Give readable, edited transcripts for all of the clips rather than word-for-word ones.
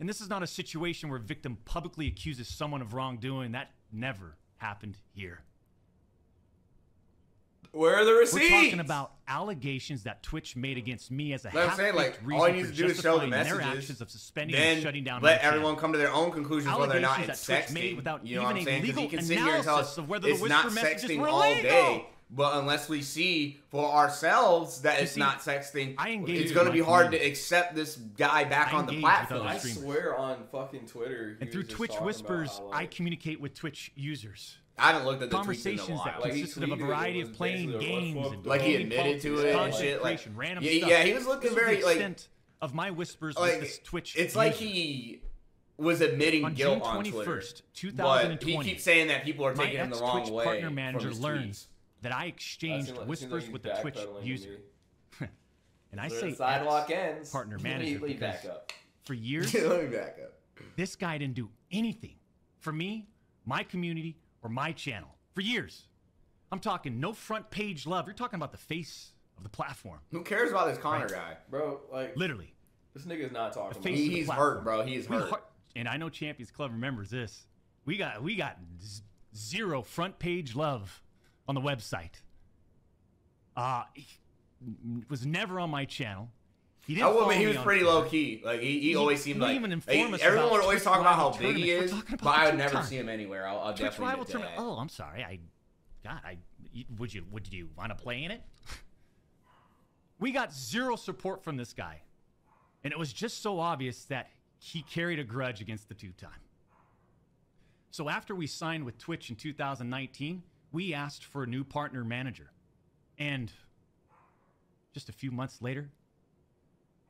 And this is not a situation where a victim publicly accuses someone of wrongdoing. That never happened here. Where are the receipts? We're talking about allegations that Twitch made against me as a half-baked reason. All you need to do is show the messages of suspending and shutting down. Let everyone come to their own conclusions whether or not it's sexting. Without you know even what I'm saying? Because he can sit here and tell us it's not sexting all day, but unless we see for ourselves that it's not sexting, it's going to be hard to accept this guy back on the platform. I swear on fucking Twitter. And through Twitch whispers, I communicate with Twitch users. I haven't looked at the conversations tweets in a while. That consisted of a variety of playing games, and like he admitted to it and shit. Like, yeah, he was looking very like of my whispers with this Twitch. It's like he was admitting guilt on Twitter. But he keeps saying that people are taking him the wrong way. My ex-Twitch partner manager learns that I exchanged whispers with the Twitch user, and I say sidewalk ends partner manager because for years this guy didn't do anything for me, my community, or my channel for years. I'm talking no front page love. You're talking about the face of the platform. Who cares about this Connor guy, bro? Like literally, this nigga's not talking. He's hurt, bro. He's hurt. And I know Champions Club remembers this. We got zero front page love on the website. He was never on my channel. He didn't. I mean, he was pretty low key. Like he always seemed like everyone would always talk about how big he is, but I would never see him anywhere. I'll definitely get that. Oh, I'm sorry. Would you want to play in it? We got zero support from this guy, and it was just so obvious that he carried a grudge against the two-time. So after we signed with Twitch in 2019, we asked for a new partner manager, and just a few months later,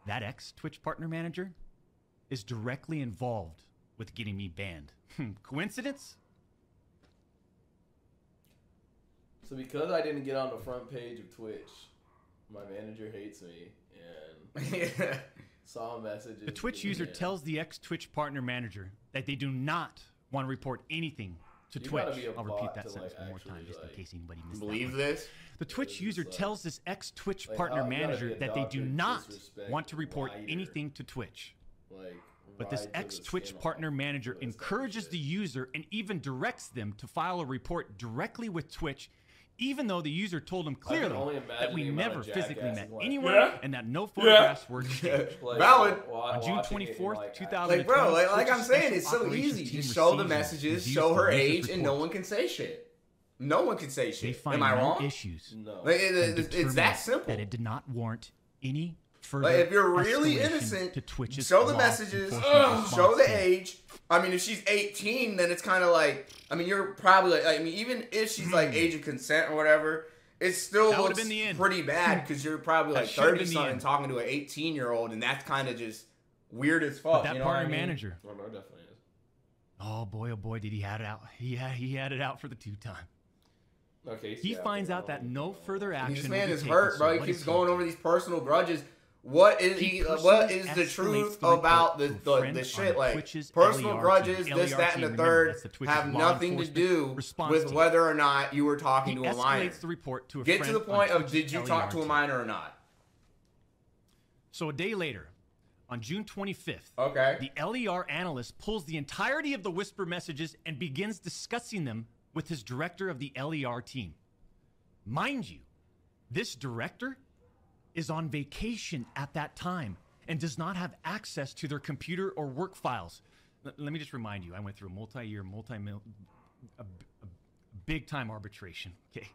that ex-Twitch partner manager is directly involved with getting me banned. Coincidence? So because I didn't get on the front page of Twitch, my manager hates me and saw messages. The Twitch user tells the ex-Twitch partner manager that they do not want to report anything to Twitch. I'll repeat that sentence one more time just in case anybody missed that. The Twitch user tells this ex-Twitch partner manager that they do not want to report anything to Twitch. But this ex-Twitch partner manager encourages the user and even directs them to file a report directly with Twitch, even though the user told him clearly that we never physically met anyone and that no photographs were exchanged. Valid. On June 24th, 2020. Like, bro, like I'm saying, it's so easy. Just show the messages, show her age, and no one can say shit. No one can say shit. Am I wrong? Issues. No. Like, it's that simple. That it did not warrant any further. Like, if you're really innocent, show the messages, show the age. I mean, if she's 18, then it's kind of like, I mean, you're probably, I mean, even if she's like age of consent or whatever, it still looks pretty bad because you're probably like 30-something talking to an 18-year-old, and that's kind of just weird as fuck. But that partner manager. Well, no, definitely is. Oh boy, did he had it out. He had it out for the two-time. Okay, he finds out that no further action. This man is hurt, bro. He keeps going over these personal grudges. What is he? What is the truth about the shit? Like personal grudges, this, that, and the third have nothing to do with whether or not you were talking to a minor. Get to the point of did you talk to a minor or not? So a day later, on June 25th, the LER analyst pulls the entirety of the whisper messages and begins discussing them with his director of the LER team. Mind you, this director is on vacation at that time and does not have access to their computer or work files. Let me just remind you, I went through a multi-year, big-time arbitration, okay?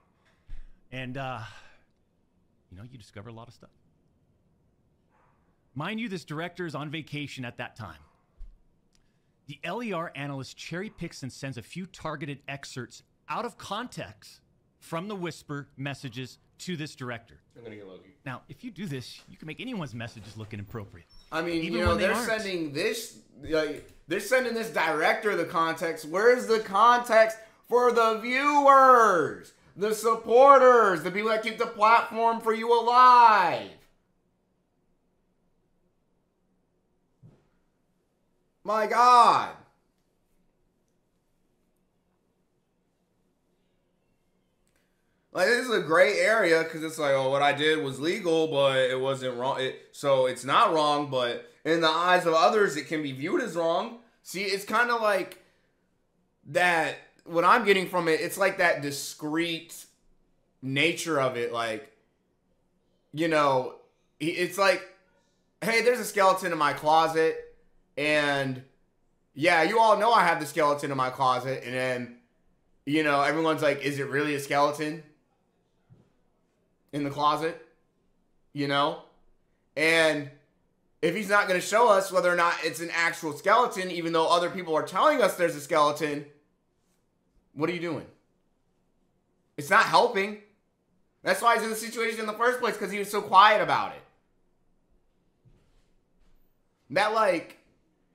And, you know, you discover a lot of stuff. Mind you, this director is on vacation at that time. The LER analyst cherry picks and sends a few targeted excerpts out of context from the whisper messages to this director. I'm gonna get lucky. Now, if you do this, you can make anyone's messages look inappropriate. I mean, even you know, they're sending this, like, they're sending this director the context. Where's the context for the viewers, the supporters, the people that keep the platform for you alive? My God. Like, this is a gray area because it's like, oh, what I did was legal, but it wasn't wrong. So it's not wrong, but in the eyes of others, it can be viewed as wrong. See, it's kind of like that, what I'm getting from it, it's like that discreet nature of it. Like, you know, it's like, hey, there's a skeleton in my closet, and yeah, you all know I have the skeleton in my closet, and then, you know, everyone's like, is it really a skeleton in the closet? You know? And if he's not going to show us whether or not it's an actual skeleton, even though other people are telling us there's a skeleton, what are you doing? It's not helping. That's why he's in the situation in the first place, because he was so quiet about it. That, like,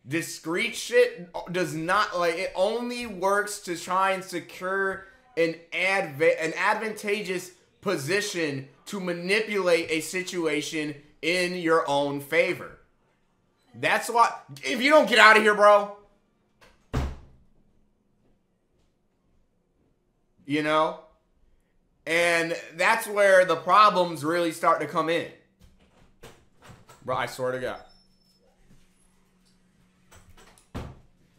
discreet shit does not, like, it only works to try and secure an advantageous position to manipulate a situation in your own favor. That's why, if you don't get out of here, bro. You know? And that's where the problems really start to come in. Bro, I swear to God.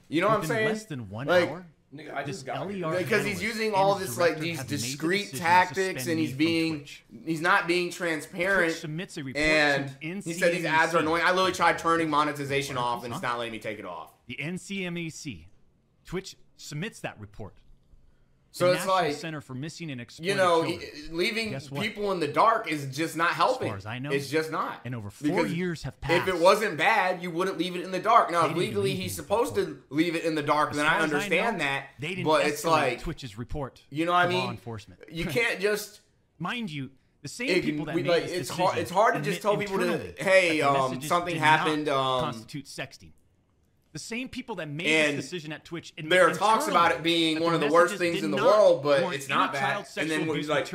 You know what I'm saying? Less than 1 hour, nigga, I just got because he's using all this, like, these discreet tactics, and he's not being transparent. And he said these ads are annoying. I literally tried turning monetization off, and it's not letting me take it off. The NCMEC, Twitch submits that report. So it's like, Center for Missing and Exploited, you know, leaving people in the dark is just not helping. As far as I know, it's just not. And over 4 years have passed. If it wasn't bad, you wouldn't leave it in the dark. Now, if legally he's supposed to leave it in the dark, then I understand that. But it's like Twitch's report. You know what I mean? Law enforcement. You can't just, mind you, the same people that made this decision. It's hard to just tell people to, hey, something happened. Constitute sexting. The same people that made this decision at Twitch. There are talks about it being one of the worst things in the world, but it's not bad. And then he's like,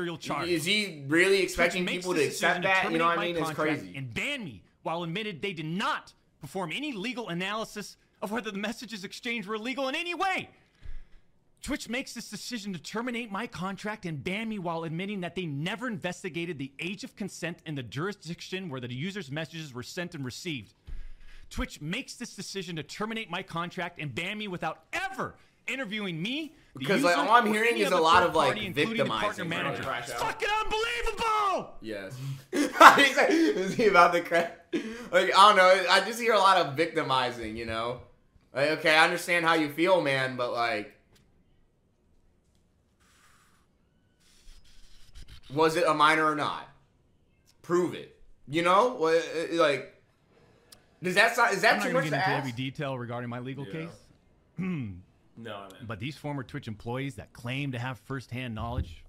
is he really expecting people to accept that? You know what I mean? It's crazy. And ban me, while admitted they did not perform any legal analysis of whether the messages exchanged were illegal in any way. Twitch makes this decision to terminate my contract and ban me while admitting that they never investigated the age of consent in the jurisdiction where the user's messages were sent and received. Twitch makes this decision to terminate my contract and ban me without ever interviewing me. Because like, all I'm hearing is a lot of like victimizing. It's fucking unbelievable! Yes. Is he about to crash? Like, I don't know. I just hear a lot of victimizing, you know? Like, okay, I understand how you feel, man, but like, was it a minor or not? Prove it. You know? Like, does that sound, is that too much to ask? I'm not going to get into every detail regarding my legal case. No, man. But these former Twitch employees that claim to have first-hand knowledge,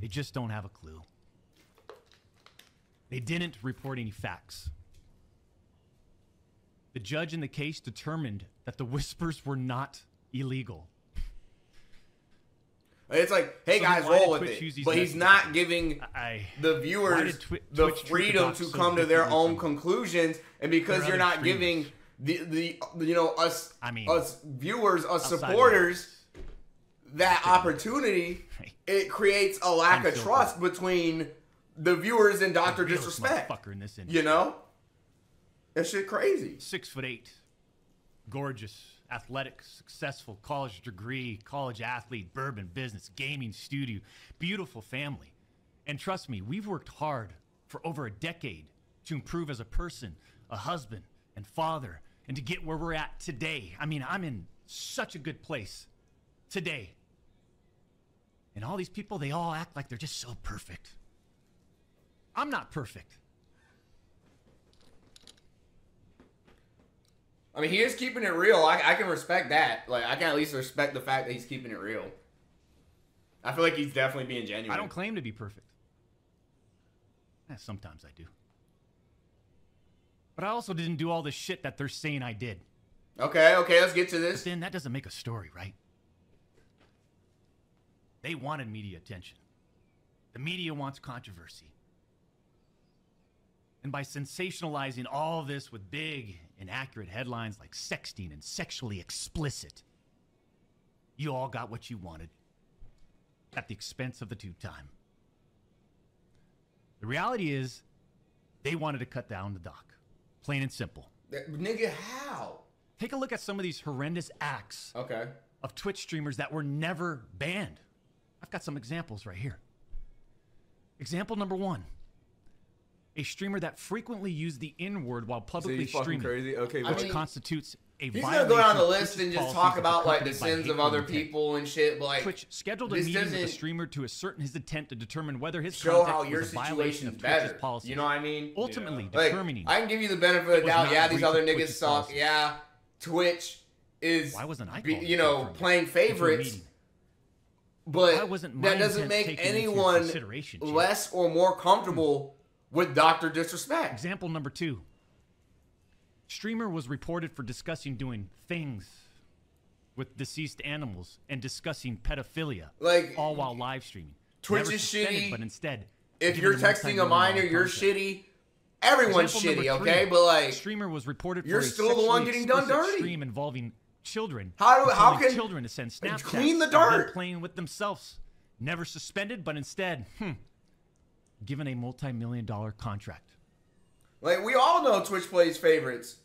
they just don't have a clue. They didn't report any facts. The judge in the case determined that the whispers were not illegal. It's like, hey guys, roll with it. But he's not giving the viewers the freedom to come to their own conclusions, and because you're not giving us viewers, us supporters, that opportunity, it creates a lack of trust between the viewers and Dr. Disrespect. You know, that shit crazy. 6'8", gorgeous. Athletic, successful, college degree, college athlete, bourbon business, gaming studio, beautiful family. And trust me, we've worked hard for over a decade to improve as a person, a husband, and father, and to get where we're at today. I mean, I'm in such a good place today. And all these people, they all act like they're just so perfect. I'm not perfect. I mean, he is keeping it real. I can respect that. Like, I can at least respect the fact that he's keeping it real. I feel like he's definitely being genuine. I don't claim to be perfect. Eh, sometimes I do. But I also didn't do all the shit that they're saying I did. Okay, okay, let's get to this. But then that doesn't make a story, right? They wanted media attention. The media wants controversy. And by sensationalizing all this with big, inaccurate headlines like sexting and sexually explicit, you all got what you wanted at the expense of the tube time. The reality is, they wanted to cut down the doc, plain and simple. That, nigga, how? Take a look at some of these horrendous acts of Twitch streamers that were never banned. I've got some examples right here. Example number one. A streamer that frequently used the N-word while publicly streaming, crazy? Okay, which constitutes a violation. He's gonna go down the list and just talk about like the sins of other people and shit. But like, Twitch scheduled a meeting with the streamer to ascertain his intent to determine whether his content was a violation of Twitch's policy. You know what I mean? Ultimately, determining. Like, I can give you the benefit of the doubt. Yeah, these other niggas suck. Yeah, Twitch is you know playing favorites. But that doesn't make anyone less or more comfortable with Dr. Disrespect. Example number two. Streamer was reported for discussing doing things with deceased animals and discussing pedophilia, like, all while live streaming. Twitch is shitty, but instead, if you're texting a minor, you're shitty. Everyone's shitty, okay? But like, streamer was reported for you're still the one getting done dirty. Stream involving children. How can children to send Snapchats clean the dirt? Playing with themselves. Never suspended, but instead, given a multi-million-dollar contract. Like, we all know Twitch plays favorites.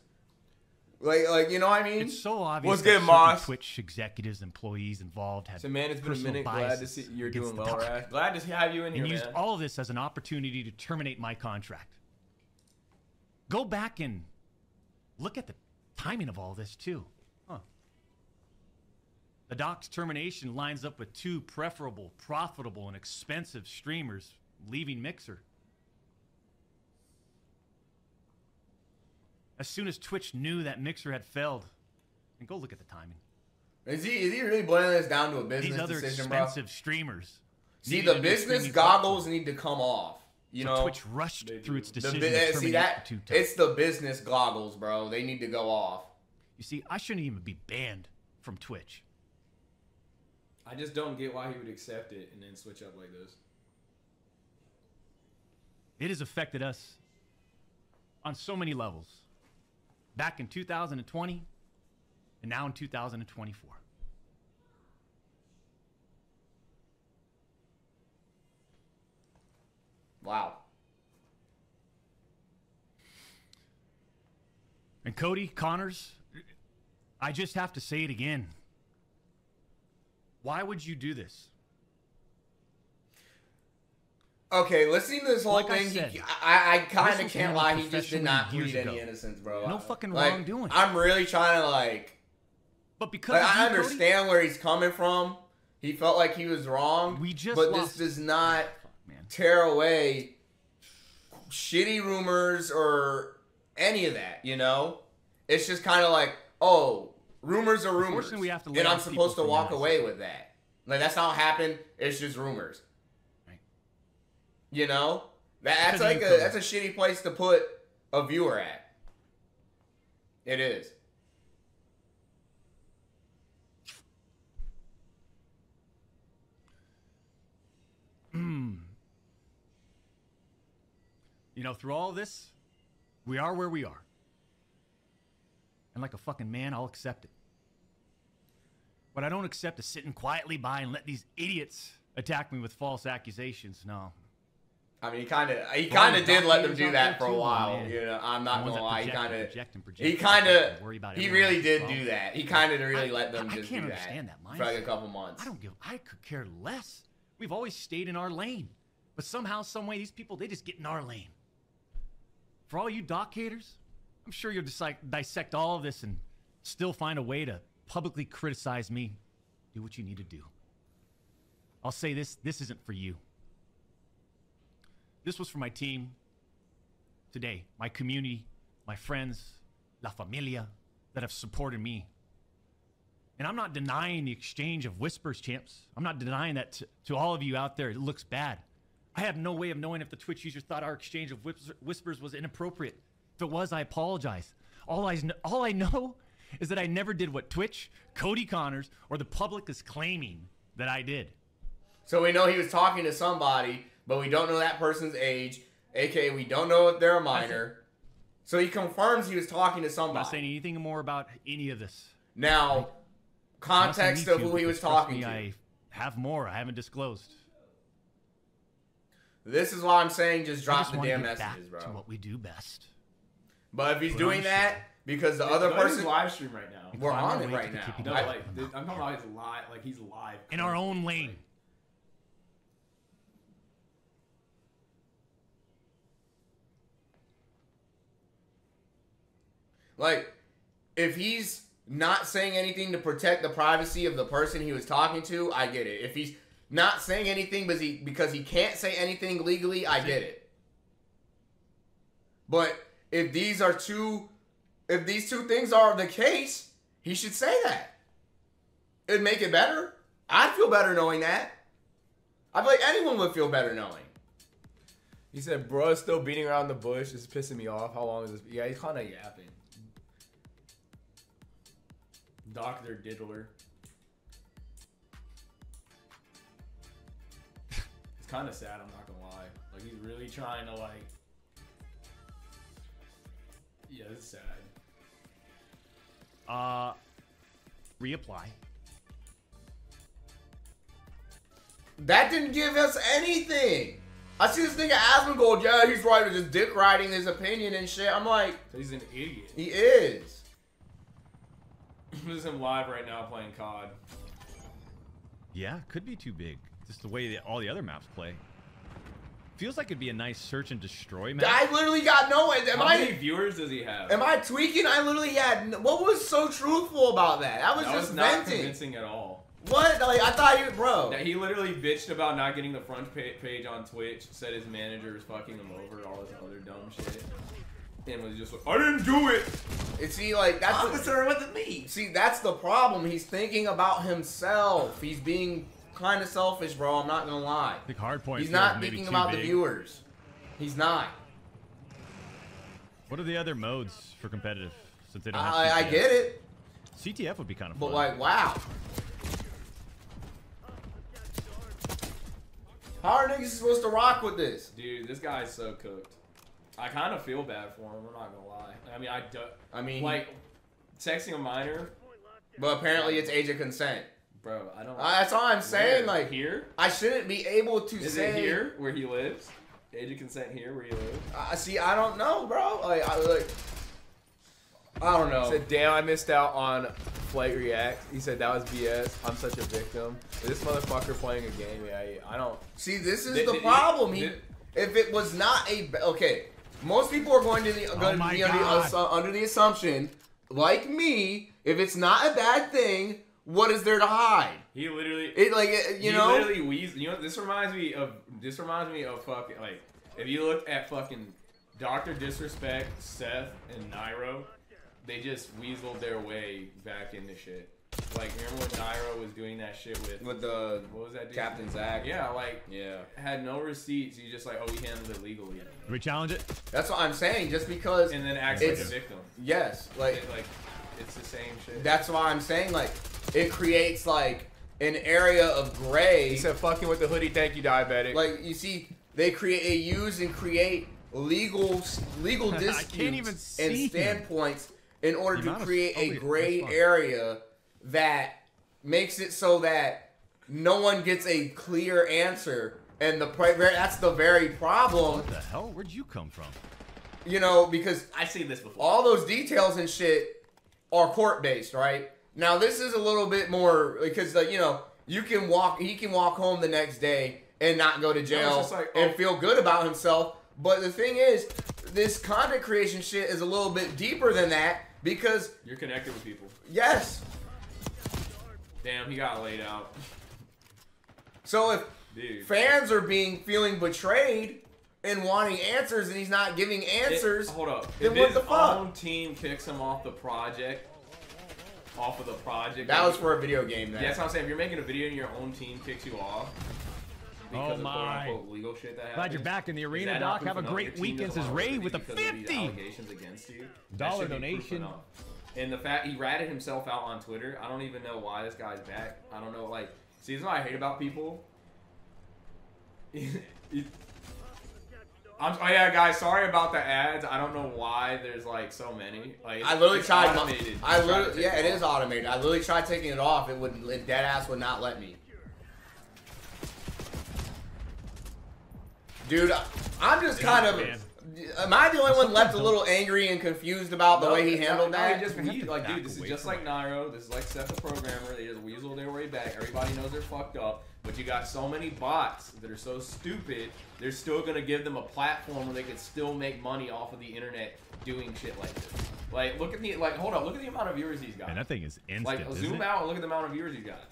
Like you know what I mean? It's so obvious. What's good, Moss? Twitch executives, employees involved have personal biases. So, man, it's been a minute. Glad to see you're doing well, right? Glad to have you in here, man. And used all of this as an opportunity to terminate my contract. Go back and look at the timing of all this, too. Huh. The doc's termination lines up with two preferable, profitable, and expensive streamers leaving Mixer. As soon as Twitch knew that Mixer had failed, and go look at the timing. Is he really boiling this down to a business decision, bro? These other expensive streamers. See, the business goggles need to come off. You know, Twitch rushed through its decision to terminate. See that? It's the business goggles, bro. They need to go off. You see, I shouldn't even be banned from Twitch. I just don't get why he would accept it and then switch up like this. It has affected us on so many levels. Back in 2020 and now in 2024. Wow. And Cody Connors, I just have to say it again. Why would you do this? Okay, listening to this whole thing, I kind of can't lie. He just did not plead any innocence, bro. No fucking wrongdoing. I'm really trying to like, but because I understand where he's coming from, he felt like he was wrong. We just, but this does not tear away shitty rumors or any of that. You know, it's just kind of like, oh, rumors are rumors, and I'm supposed to walk away with that. Like that's not happened. It's just rumors. You know, that's like a shitty place to put a viewer at. It is. You know, through all this, we are where we are. And like a fucking man, I'll accept it. What I don't accept is sitting quietly by and let these idiots attack me with false accusations. No. I mean, he kind of did let them do that for a while. You know, I'm not gonna lie. He really did do that. He kind of really let them just do that for like a couple months. I don't give. I could care less. We've always stayed in our lane, but somehow, some way, these people, they just get in our lane. For all you doc haters, I'm sure you'll just like dissect all of this and still find a way to publicly criticize me. Do what you need to do. I'll say this: this isn't for you. This was for my team today, my community, my friends, La Familia, that have supported me. And I'm not denying the exchange of whispers, champs. I'm not denying that to all of you out there. It looks bad. I have no way of knowing if the Twitch user thought our exchange of whispers was inappropriate. If it was, I apologize. All I know is that I never did what Twitch, Cody Connors, or the public is claiming that I did. So we know he was talking to somebody, but we don't know that person's age, aka we don't know if they're a minor. So he confirms he was talking to somebody. I'm not saying anything more about any of this. Now, context of who he was talking to. I have more I haven't disclosed. This is why I'm saying just drop the damn messages, bro. To what we do best. But if he's doing that Because the other person live stream right now. We're on it right now. No, like I'm talking about he's live. Like he's live in our own lane. Like, if he's not saying anything to protect the privacy of the person he was talking to, I get it. If he's not saying anything because he can't say anything legally, I get it. But if these are two, if these two things are the case, he should say that. It'd make it better. I'd feel better knowing that. I feel like anyone would feel better knowing. He said, bro, still beating around the bush. It's pissing me off. How long is this? Yeah, he's kind of yapping. Dr. Diddler. It's kind of sad, I'm not gonna lie. Like, he's really trying to, like... Yeah, it's sad. Reapply. That didn't give us anything! I see this nigga Asmongold, yeah, he's right, just dick riding his opinion and shit. I'm like... He's an idiot. He is. This is him live right now playing COD. Yeah, could be too big. Just the way that all the other maps play. Feels like it'd be a nice search and destroy map. I literally got no... How many viewers does he have? Am I tweaking? I literally had... What was so truthful about that? I was just venting. Not convincing at all. What? Like, I thought you... Bro. He literally bitched about not getting the front page on Twitch, said his manager was fucking him over, all this other dumb shit. And was just like, I didn't do it. And see, like, that's officer with me. See, that's the problem. He's thinking about himself. He's being kind of selfish, bro. I'm not gonna lie. Big hard point. He's not thinking about the viewers. He's not. What are the other modes for competitive? Since they don't have CTF? I get it. CTF would be kind of fun. But like, wow. How are niggas supposed to rock with this? Dude, this guy's so cooked. I kind of feel bad for him. I'm not gonna lie. I mean, like texting a minor, but apparently it's age of consent, bro. I don't. That's all I'm saying. Like here, I shouldn't be able to say. Is it here where he lives? Age of consent here where he lives. See, I don't know, bro. Like, I don't know. He said, damn, I missed out on Flight React. He said that was BS. I'm such a victim. This motherfucker playing a game. Yeah, I don't. See, this is the problem. If it was not a okay. Most people are going to be under the assumption, like me, if it's not a bad thing, what is there to hide? He literally, you know, wheezed. You know, this reminds me of fucking like if you look at fucking Dr. Disrespect, Seth, and Nairo, they just weaseled their way back into shit. Like remember when Nairo was doing that shit with the what was that dude? Captain Zach? Yeah, like yeah, had no receipts. You just like, oh, we handled it legally. We challenge it. That's what I'm saying. Just because and then acts like a victim. Yes, like it's the same shit. That's why I'm saying like it creates like an area of gray. He said, "Fucking with the hoodie, thank you, diabetic." Like you see, they use and create legal disputes and standpoints in order to create a gray area. That makes it so that no one gets a clear answer, and that's the very problem. What the hell? Where'd you come from? You know, because I've seen this before. All those details and shit are court-based, right? Now this is a little bit more because, like, you know, you can walk. He can walk home the next day and not go to jail and feel good about himself. But the thing is, this content creation shit is a little bit deeper than that because you're connected with people. Yes. Damn, he got laid out. So if fans are feeling betrayed and wanting answers, and he's not giving answers, then what the fuck? His own team picks him off the project, That was for a video game. Yeah, that's what I'm saying. If you're making a video and your own team picks you off because of legal shit that happens. Glad you're back in the arena, Doc. Have a great weekend. Says Ray with a $50 donation. And the fact he ratted himself out on Twitter, I don't even know why this guy's back. I don't know, like, see, this is what I hate about people. Oh yeah, guys, sorry about the ads. I don't know why there's like so many. Like, I literally tried. Yeah, it is automated. I literally tried taking it off. It wouldn't. Dead ass would not let me. Dude, I'm just kind of. Am I the only one left a little angry and confused about the way he handled that? Dude, this is just like Nairo. This is like Seth the programmer. They just weasel their way back. Everybody knows they're fucked up. But you got so many bots that are so stupid, they're still going to give them a platform where they can still make money off of the internet doing shit like this. Like, look at the, like, hold on, look at the amount of viewers he's got. And that thing is instant, like, zoom out and look at the amount of viewers he's got.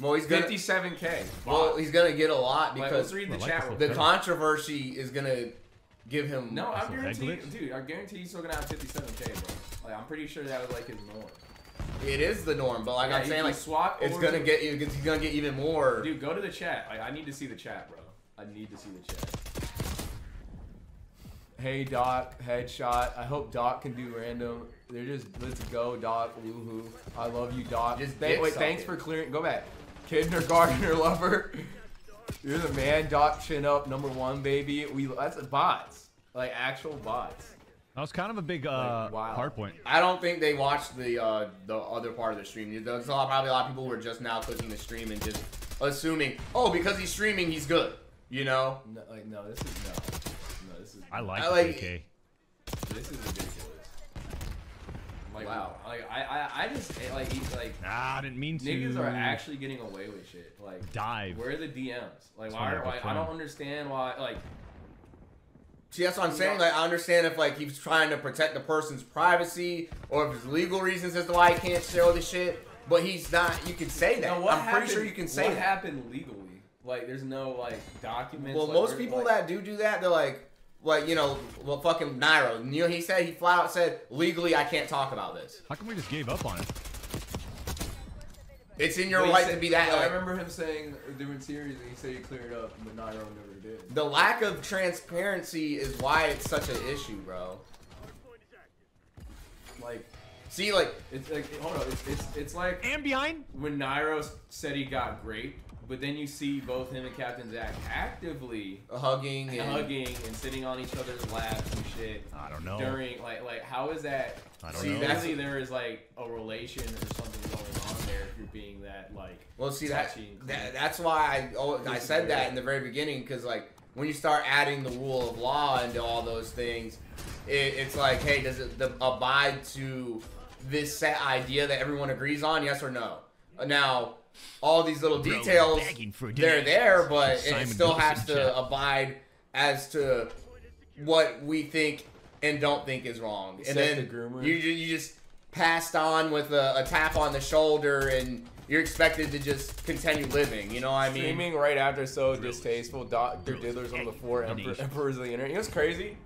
Well, he's 57K. Well, he's gonna get a lot because let's read the chat. The controversy is gonna give him. No, I guarantee, dude. I guarantee he's still gonna have 57K, bro. Like, I'm pretty sure that was like his norm. It is the norm, but like I'm saying, like swap. It's gonna get you. He's gonna get even more. Dude, go to the chat. Like, I need to see the chat, bro. I need to see the chat. Hey Doc, headshot. I hope Doc can do random. They're just let's go Doc. Woohoo! I love you, Doc. Just wait. Thanks for clearing. Go back. Kindergartner lover, you're the man. Doc, chin up, #1, baby. That's bots, like actual bots. That was kind of a big hard point. I don't think they watched the other part of the stream. There's probably a lot of people who are just now clicking the stream and just assuming, oh, because he's streaming, he's good. You know? No, like no, this is. I like. This is ridiculous. Like, wow. Like, I just, like, he's like... Nah, I didn't mean to. Niggas are actually getting away with shit. Like, where are the DMs? Like, why I don't understand why, like... See, that's what I'm saying. Like, I understand if, like, he's trying to protect the person's privacy, or if there's legal reasons as to why he can't share the shit, but he's not, you can say that. Now, I'm pretty sure you can say that. What happened legally? Like, there's no, like, documents. Well, like, most people like, that do that, they're like... Like, you know, well, fucking Nairo. You know, he said, he flat out said, legally, I can't talk about this. How come we just gave up on it? It's in your right to be that. I remember him saying during series, and he said he cleared up, but Nairo never did. The lack of transparency is why it's such an issue, bro. Like, see, like, it's like, hold on, it's like, and behind when Nairo said he got raped. But then you see both him and Captain Zach actively hugging and sitting on each other's laps and shit. I don't know. During like how is that? I don't know. Actually, there is like a relation or something going on there. If you're being that like. Well, see that's why I said that in the very beginning, because like when you start adding the rule of law into all those things, it's like, hey, does it abide to this set idea that everyone agrees on? Yes or no? Now. All these little details, they're there, but it still has to abide as to what we think and don't think is wrong. And then you just passed on with a tap on the shoulder, and you're expected to just continue living. You know what I mean? Streaming right after so distasteful. Dr. Diddler's on the floor. Emperors of the internet. You know what's crazy?